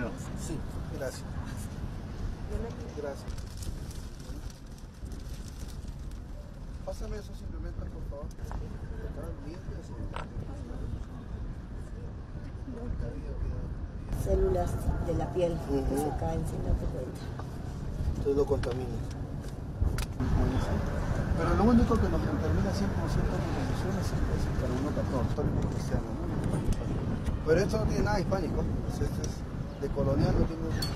miedo. Sí, gracias. Gracias. Pásame esos implementos, por favor. Células de la piel que se caen sin darte cuenta. Entonces lo contamina. Pero lo único que nos contamina 100% de la solución es el carbono 14, cristiano. Pero esto no tiene nada hispánico, pues este es de colonial, no tiene nada.